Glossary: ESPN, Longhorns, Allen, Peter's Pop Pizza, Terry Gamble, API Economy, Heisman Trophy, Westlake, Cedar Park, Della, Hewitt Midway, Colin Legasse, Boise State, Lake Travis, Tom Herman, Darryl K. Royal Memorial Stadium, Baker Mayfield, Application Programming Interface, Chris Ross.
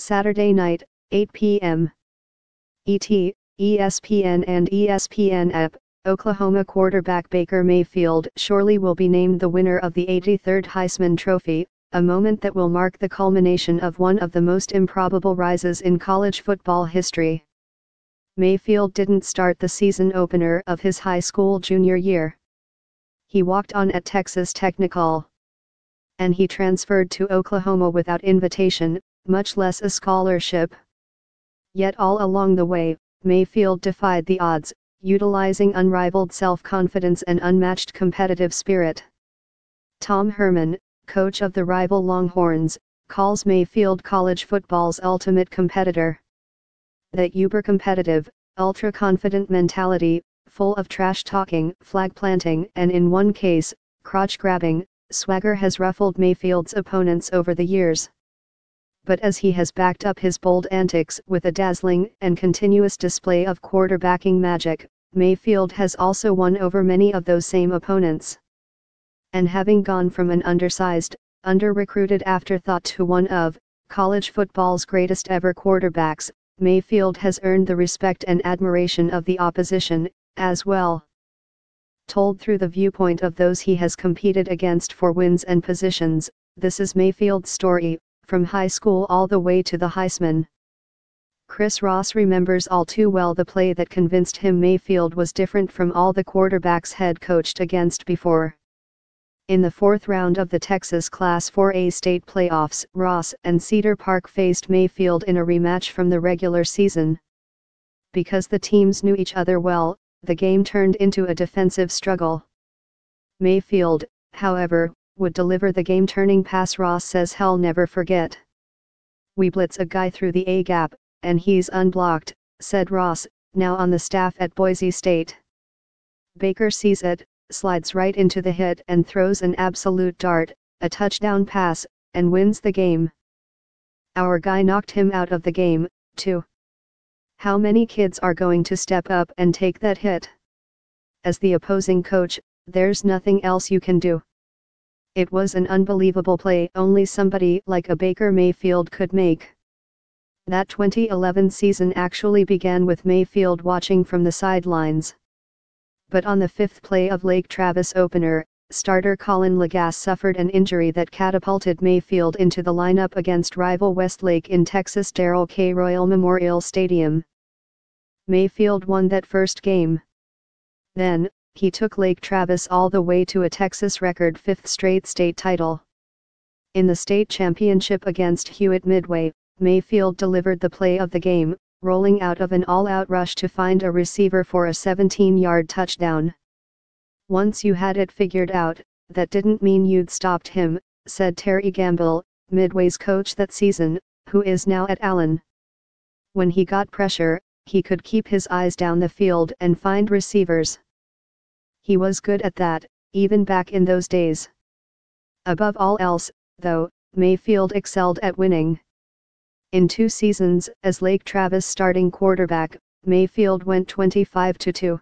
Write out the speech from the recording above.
Saturday night, 8 p.m. ET, ESPN and ESPN app, Oklahoma quarterback Baker Mayfield surely will be named the winner of the 83rd Heisman Trophy, a moment that will mark the culmination of one of the most improbable rises in college football history. Mayfield didn't start the season opener of his high school junior year. He walked on at Texas Technical. And he transferred to Oklahoma without invitation, much less a scholarship. Yet all along the way, Mayfield defied the odds, utilizing unrivaled self-confidence and unmatched competitive spirit. Tom Herman, coach of the rival Longhorns, calls Mayfield college football's ultimate competitor. That uber-competitive, ultra-confident mentality, full of trash-talking, flag-planting and in one case, crotch-grabbing, swagger has ruffled Mayfield's opponents over the years. But as he has backed up his bold antics with a dazzling and continuous display of quarterbacking magic, Mayfield has also won over many of those same opponents. And having gone from an undersized, under-recruited afterthought to one of college football's greatest ever quarterbacks, Mayfield has earned the respect and admiration of the opposition, as well. Told through the viewpoint of those he has competed against for wins and positions, this is Mayfield's story, from high school all the way to the Heisman. Chris Ross remembers all too well the play that convinced him Mayfield was different from all the quarterbacks he'd coached against before. In the fourth round of the Texas Class 4A state playoffs, Ross and Cedar Park faced Mayfield in a rematch from the regular season. Because the teams knew each other well, the game turned into a defensive struggle. Mayfield, however, would deliver the game-turning pass Ross says he'll never forget. "We blitz a guy through the A-gap, and he's unblocked," said Ross, now on the staff at Boise State. Baker sees it, slides right into the hit and throws an absolute dart, a touchdown pass, and wins the game. "Our guy knocked him out of the game, too. How many kids are going to step up and take that hit? As the opposing coach, there's nothing else you can do." It was an unbelievable play only somebody like a Baker Mayfield could make. That 2011 season actually began with Mayfield watching from the sidelines. But on the fifth play of Lake Travis opener, starter Colin Legasse suffered an injury that catapulted Mayfield into the lineup against rival Westlake in Texas' Darryl K. Royal Memorial Stadium. Mayfield won that first game. Then, he took Lake Travis all the way to a Texas record fifth straight state title. In the state championship against Hewitt Midway, Mayfield delivered the play of the game, rolling out of an all-out rush to find a receiver for a 17-yard touchdown. "Once you had it figured out, that didn't mean you'd stopped him," said Terry Gamble, Midway's coach that season, who is now at Allen. "When he got pressure, he could keep his eyes down the field and find receivers. He was good at that, even back in those days." Above all else, though, Mayfield excelled at winning. In two seasons as Lake Travis starting quarterback, Mayfield went 25-2.